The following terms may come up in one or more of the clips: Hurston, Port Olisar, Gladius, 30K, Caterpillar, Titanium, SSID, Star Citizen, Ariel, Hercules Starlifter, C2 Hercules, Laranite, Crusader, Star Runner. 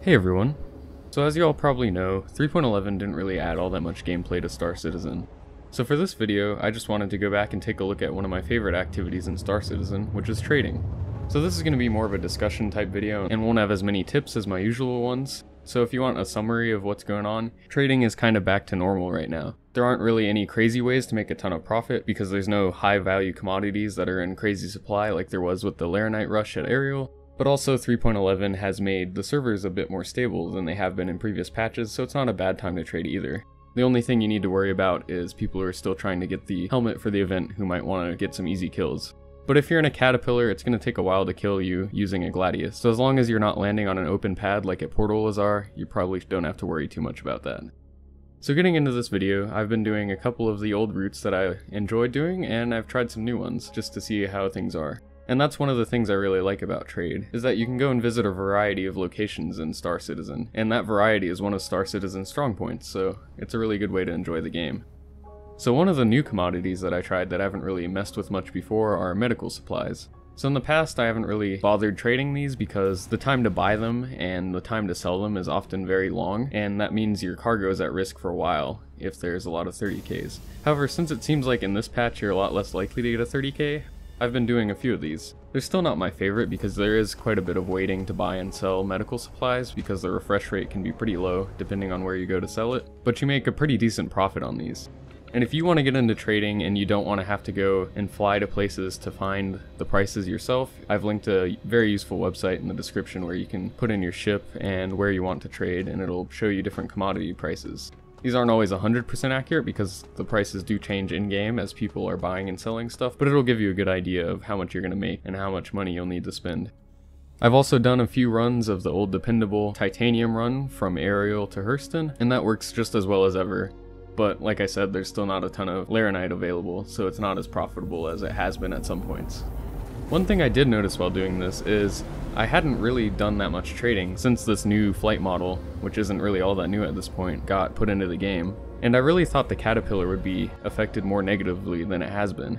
Hey everyone. So as you all probably know, 3.11 didn't really add all that much gameplay to Star Citizen. So for this video, I just wanted to go back and take a look at one of my favorite activities in Star Citizen, which is trading. So this is going to be more of a discussion type video and won't have as many tips as my usual ones. So if you want a summary of what's going on, trading is kind of back to normal right now. There aren't really any crazy ways to make a ton of profit because there's no high value commodities that are in crazy supply like there was with the Laranite rush at Ariel. But also 3.11 has made the servers a bit more stable than they have been in previous patches, so it's not a bad time to trade either. The only thing you need to worry about is people who are still trying to get the helmet for the event who might want to get some easy kills. But if you're in a Caterpillar, it's going to take a while to kill you using a Gladius, so as long as you're not landing on an open pad like at Port Olisar, you probably don't have to worry too much about that. So getting into this video, I've been doing a couple of the old routes that I enjoy doing, and I've tried some new ones just to see how things are. And that's one of the things I really like about trade, is that you can go and visit a variety of locations in Star Citizen, and that variety is one of Star Citizen's strong points, so it's a really good way to enjoy the game. So one of the new commodities that I tried that I haven't really messed with much before are medical supplies. So in the past I haven't really bothered trading these because the time to buy them and the time to sell them is often very long, and that means your cargo is at risk for a while if there's a lot of 30Ks. However, since it seems like in this patch you're a lot less likely to get a 30K, I've been doing a few of these. They're still not my favorite because there is quite a bit of waiting to buy and sell medical supplies because the refresh rate can be pretty low depending on where you go to sell it, but you make a pretty decent profit on these. And if you want to get into trading and you don't want to have to go and fly to places to find the prices yourself, I've linked a very useful website in the description where you can put in your ship and where you want to trade, and it'll show you different commodity prices. These aren't always 100% accurate because the prices do change in-game as people are buying and selling stuff, but it'll give you a good idea of how much you're going to make and how much money you'll need to spend. I've also done a few runs of the old dependable Titanium run from Ariel to Hurston, and that works just as well as ever. But like I said, there's still not a ton of Laranite available, so it's not as profitable as it has been at some points. One thing I did notice while doing this is I hadn't really done that much trading since this new flight model, which isn't really all that new at this point, got put into the game, and I really thought the Caterpillar would be affected more negatively than it has been.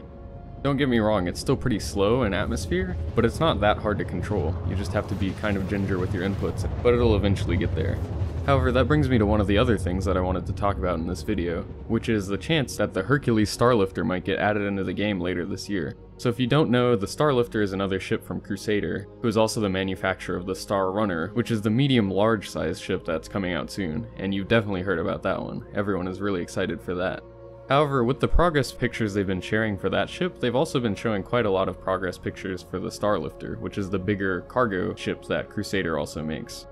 Don't get me wrong, it's still pretty slow in atmosphere, but it's not that hard to control. You just have to be kind of ginger with your inputs, but it'll eventually get there. However, that brings me to one of the other things that I wanted to talk about in this video, which is the chance that the Hercules Starlifter might get added into the game later this year. So if you don't know, the Starlifter is another ship from Crusader, who is also the manufacturer of the Star Runner, which is the medium-large size ship that's coming out soon, and you've definitely heard about that one. Everyone is really excited for that. However, with the progress pictures they've been sharing for that ship, they've also been showing quite a lot of progress pictures for the Starlifter, which is the bigger cargo ship that Crusader also makes.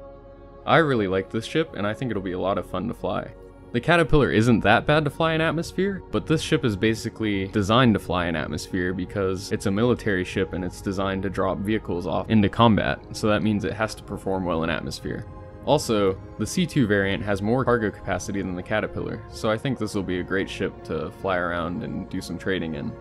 I really like this ship, and I think it'll be a lot of fun to fly. The Caterpillar isn't that bad to fly in atmosphere, but this ship is basically designed to fly in atmosphere because it's a military ship and it's designed to drop vehicles off into combat, so that means it has to perform well in atmosphere. Also, the C2 variant has more cargo capacity than the Caterpillar, so I think this will be a great ship to fly around and do some trading in.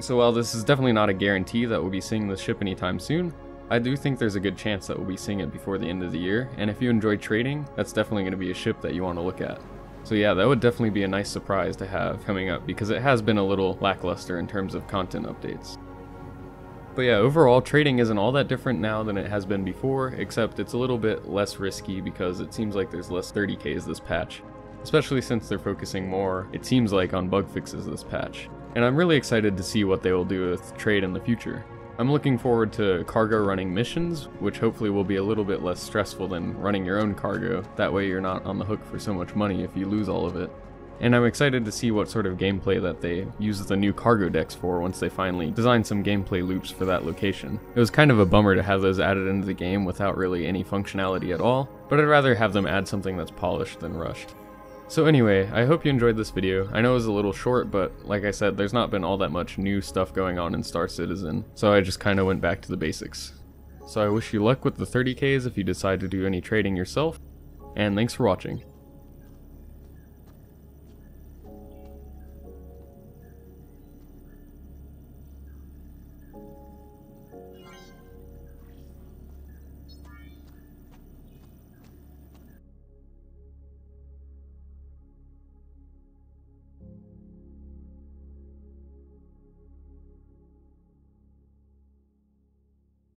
So while this is definitely not a guarantee that we'll be seeing this ship anytime soon, I do think there's a good chance that we'll be seeing it before the end of the year, and if you enjoy trading, that's definitely going to be a ship that you want to look at. So yeah, that would definitely be a nice surprise to have coming up, because it has been a little lackluster in terms of content updates. But yeah, overall, trading isn't all that different now than it has been before, except it's a little bit less risky because it seems like there's less 30Ks this patch, especially since they're focusing more, it seems like, on bug fixes this patch. And I'm really excited to see what they will do with trade in the future. I'm looking forward to cargo running missions, which hopefully will be a little bit less stressful than running your own cargo. That way you're not on the hook for so much money if you lose all of it. And I'm excited to see what sort of gameplay that they use the new cargo decks for once they finally design some gameplay loops for that location. It was kind of a bummer to have those added into the game without really any functionality at all, but I'd rather have them add something that's polished than rushed. So anyway, I hope you enjoyed this video. I know it was a little short, but like I said, there's not been all that much new stuff going on in Star Citizen, so I just kind of went back to the basics. So I wish you luck with the 30Ks if you decide to do any trading yourself, and thanks for watching.